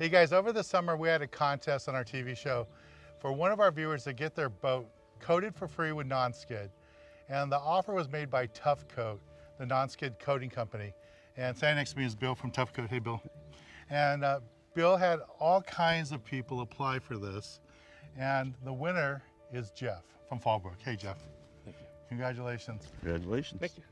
Hey guys, over the summer we had a contest on our TV show for one of our viewers to get their boat coated for free with non-skid. And the offer was made by Tuff Coat, the non-skid coating company. And standing next to me is Bill from Tuff Coat. Hey, Bill. And Bill had all kinds of people apply for this. And the winner is Jeff from Fallbrook. Hey, Jeff. Thank you. Congratulations. Congratulations. Thank you.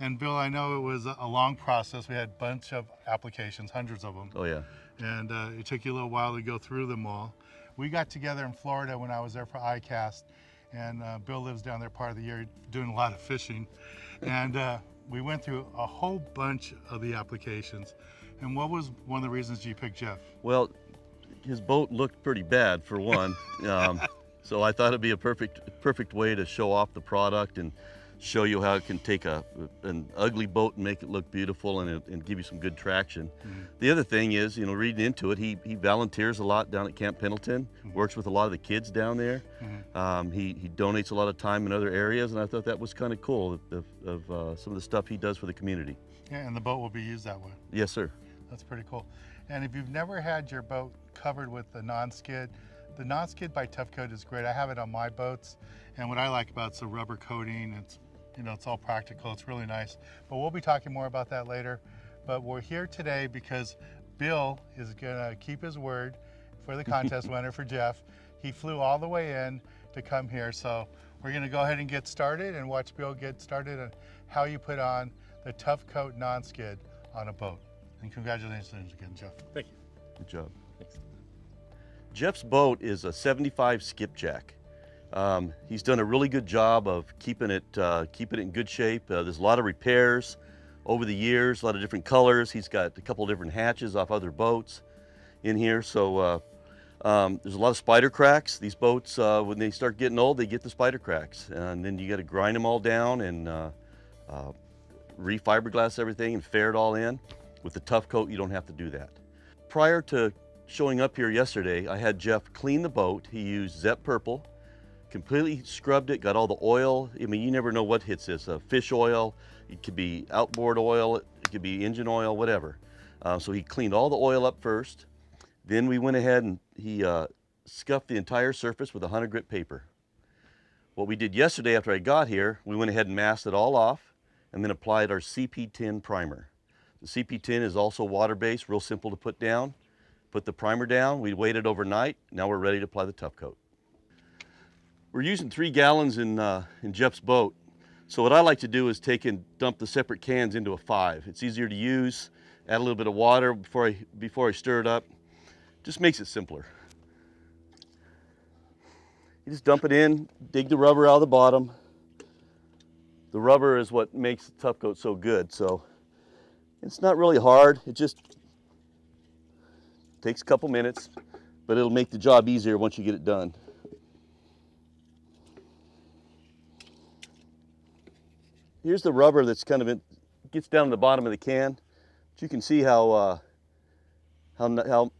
And Bill, I know it was a long process. We had a bunch of applications, hundreds of them. Oh, yeah. And it took you a little while to go through them all. We got together in Florida when I was there for ICast, and Bill lives down there part of the year doing a lot of fishing. And we went through a whole bunch of the applications. And what was one of the reasons you picked Jeff? Well, his boat looked pretty bad, for one. So I thought it'd be a perfect way to show off the product and show you how it can take an ugly boat and make it look beautiful and give you some good traction. Mm-hmm. The other thing is, you know, reading into it, he volunteers a lot down at Camp Pendleton, mm-hmm. works with a lot of the kids down there. Mm-hmm. He donates a lot of time in other areas, and I thought that was kind of cool of some of the stuff he does for the community. Yeah, and the boat will be used that way. Yes, sir. That's pretty cool. And if you've never had your boat covered with the non-skid by Tuff Coat is great. I have it on my boats, and what I like about it's the rubber coating. It's, you know, it's all practical, it's really nice. But we'll be talking more about that later. But we're here today because Bill is gonna keep his word for the contest winner, for Jeff. He flew all the way in to come here. So we're gonna go ahead and get started and watch Bill get started on how you put on the Tuff Coat non-skid on a boat. And congratulations again, Jeff. Thank you. Good job. Thanks. Jeff's boat is a 75 skipjack. He's done a really good job of keeping it in good shape. There's a lot of repairs over the years, a lot of different colors. He's got a couple different hatches off other boats in here. So there's a lot of spider cracks. These boats, when they start getting old, they get the spider cracks. And then you got to grind them all down and re-fiberglass everything and fair it all in. With the Tuff Coat, you don't have to do that. Prior to showing up here yesterday, I had Jeff clean the boat. He used Zep Purple. Completely scrubbed it, got all the oil. I mean, you never know what hits this. Fish oil, it could be outboard oil, it could be engine oil, whatever. So he cleaned all the oil up first. Then we went ahead and he scuffed the entire surface with 100 grit paper. What we did yesterday after I got here, we went ahead and masked it all off and then applied our CP10 primer. The CP10 is also water-based, real simple to put down. Put the primer down, we waited overnight, now we're ready to apply the Tuff Coat. We're using 3 gallons in Jeff's boat. So what I like to do is take and dump the separate cans into a 5. It's easier to use, add a little bit of water before I stir it up. Just makes it simpler. You just dump it in, dig the rubber out of the bottom. The rubber is what makes the Tuff Coat so good, so it's not really hard. It just takes a couple minutes, but it'll make the job easier once you get it done. Here's the rubber that's kind of gets down to the bottom of the can. But you can see how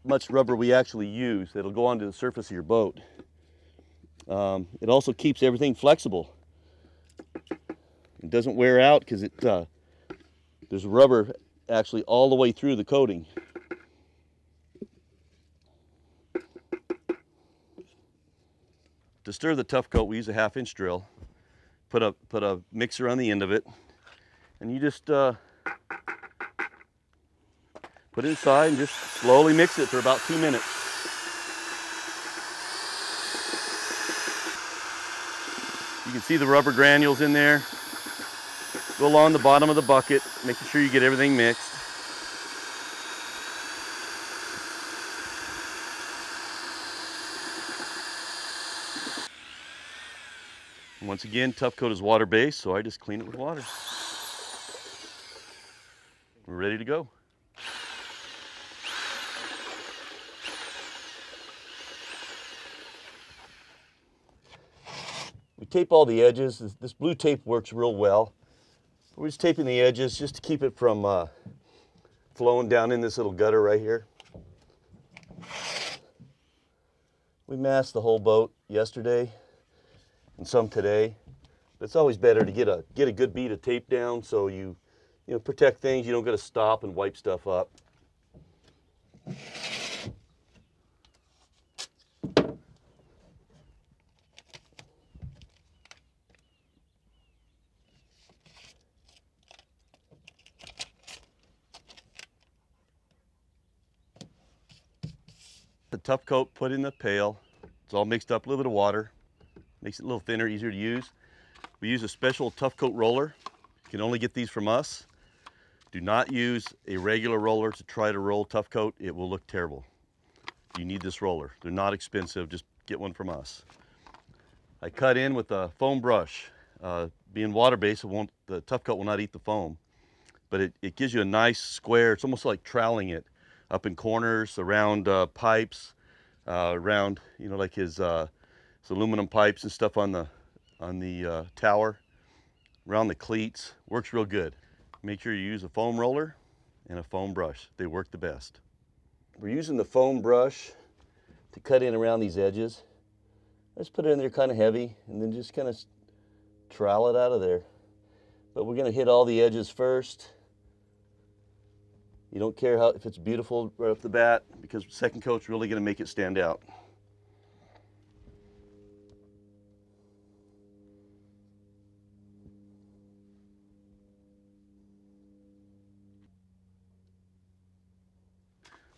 much rubber we actually use. It'll go onto the surface of your boat. It also keeps everything flexible. It doesn't wear out because there's rubber actually all the way through the coating. To stir the Tuff Coat, we use a 1/2-inch drill. Put a mixer on the end of it, and you just put it inside and just slowly mix it for about 2 minutes. You can see the rubber granules in there. Go along the bottom of the bucket, making sure you get everything mixed. Once again, Tuff Coat is water-based, so I just clean it with water. We're ready to go. We tape all the edges. This blue tape works real well. We're just taping the edges just to keep it from flowing down in this little gutter right here. We masked the whole boat yesterday and some today, but it's always better to get a good bead of tape down so you protect things. You don't got to stop and wipe stuff up. the Tuff Coat, put in the pail. It's all mixed up, a little bit of water. Makes it a little thinner, easier to use. We use a special Tuff Coat roller. You can only get these from us. Do not use a regular roller to try to roll Tuff Coat. It will look terrible. You need this roller. They're not expensive. Just get one from us. I cut in with a foam brush. Being water-based, the Tuff Coat will not eat the foam. But it gives you a nice square. It's almost like troweling it up in corners, around pipes, around, you know, like his aluminum pipes and stuff on the tower, around the cleats. Works real good. Make sure you use a foam roller and a foam brush. They work the best. We're using the foam brush to cut in around these edges. Let's put it in there kind of heavy and then just kind of trowel it out of there. But we're going to hit all the edges first. You don't care if it's beautiful right off the bat, because second coat's really going to make it stand out.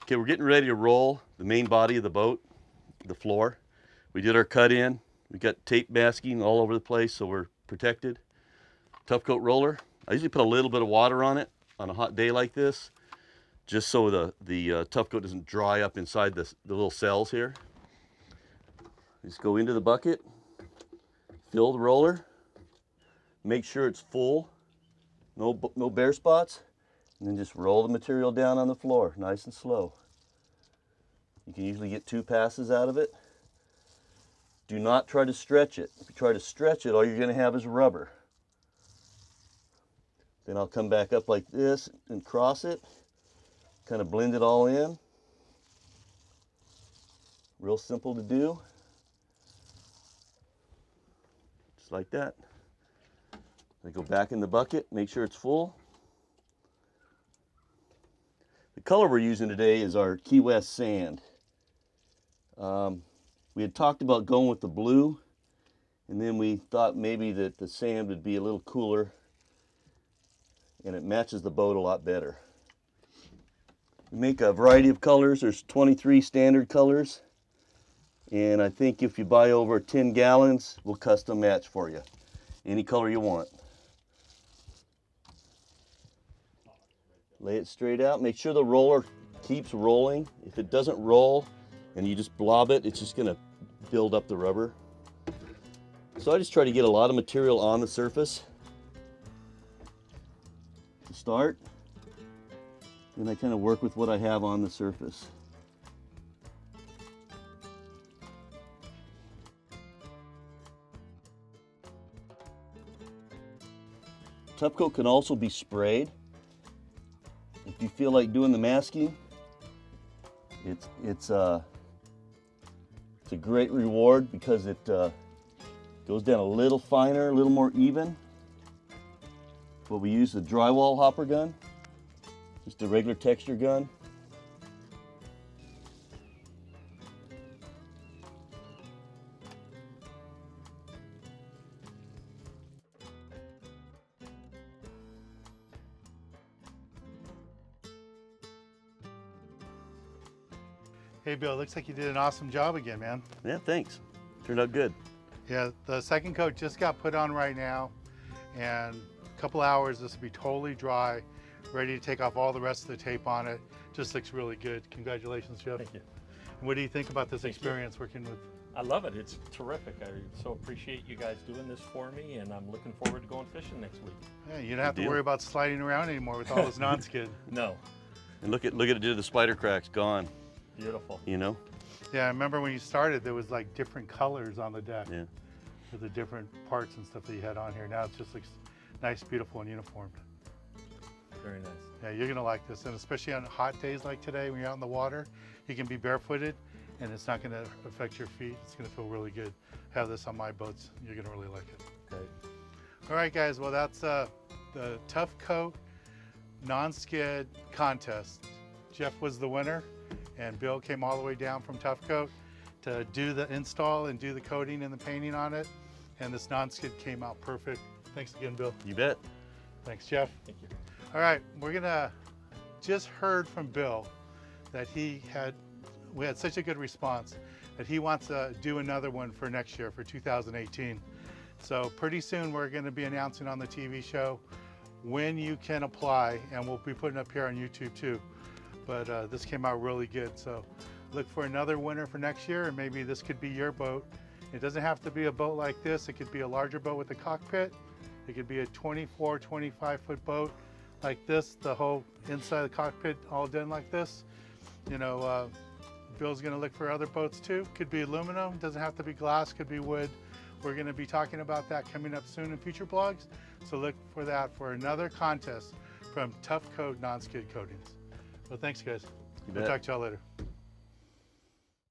Okay, we're getting ready to roll the main body of the boat, the floor. We did our cut in. We got tape masking all over the place, so we're protected. Tuff Coat roller. I usually put a little bit of water on it on a hot day like this, just so the Tuff Coat doesn't dry up inside the little cells here. Just go into the bucket, fill the roller, make sure it's full, no bare spots, and then just roll the material down on the floor, nice and slow. You can usually get 2 passes out of it. Do not try to stretch it. If you try to stretch it, all you're going to have is rubber. Then I'll come back up like this and cross it, kind of blend it all in. Real simple to do. Just like that. I go back in the bucket, make sure it's full. The color we're using today is our Key West sand. We had talked about going with the blue, and then we thought maybe that the sand would be a little cooler, and it matches the boat a lot better. We make a variety of colors. There's 23 standard colors, and I think if you buy over 10 gallons, we'll custom match for you. Any color you want. Lay it straight out. Make sure the roller keeps rolling. If it doesn't roll and you just blob it, it's just going to build up the rubber. So I just try to get a lot of material on the surface. Start, and I kind of work with what I have on the surface. Tuff Coat can also be sprayed. If you feel like doing the masking, it's a great reward because it goes down a little finer, a little more even. But we use the drywall hopper gun, just a regular texture gun. Hey Bill, looks like you did an awesome job again, man. Yeah, thanks. Turned out good. Yeah, the second coat just got put on right now, and couple hours, this will be totally dry, ready to take off all the rest of the tape on it. Just looks really good. Congratulations, Jeff. Thank you. What do you think about this experience working with? I love it. It's terrific. I so appreciate you guys doing this for me, and I'm looking forward to going fishing next week. Yeah, you don't have to worry about sliding around anymore with all this non-skid. No. And look at the spider cracks gone. Beautiful. You know? Yeah, I remember when you started, there was like different colors on the deck. Yeah. With the different parts and stuff that you had on here. Now it just looks nice, beautiful, and uniformed. Very nice. Yeah, you're gonna like this, and especially on hot days like today when you're out in the water, you can be barefooted, and it's not gonna affect your feet. It's gonna feel really good. Have this on my boats. You're gonna really like it. Great. All right, guys, well, that's the Tuff Coat non-skid contest. Jeff was the winner, and Bill came all the way down from Tuff Coat to do the install and do the coating and the painting on it, and this non-skid came out perfect. Thanks again, Bill. You bet. Thanks, Jeff. Thank you. All right, we're gonna just heard from Bill that he had we had such a good response that he wants to do another one for next year, for 2018. So pretty soon we're going to be announcing on the TV show when you can apply, and we'll be putting up here on YouTube too. But this came out really good, so look for another winner for next year, and maybe this could be your boat. It doesn't have to be a boat like this. It could be a larger boat with a cockpit. It could be a 24, 25 foot boat like this, the whole inside of the cockpit all done like this. You know, Bill's gonna look for other boats too. Could be aluminum, doesn't have to be glass, could be wood. We're gonna be talking about that coming up soon in future blogs. So look for that for another contest from Tuff Coat Non-Skid Coatings. Well, thanks guys. We'll talk to y'all later.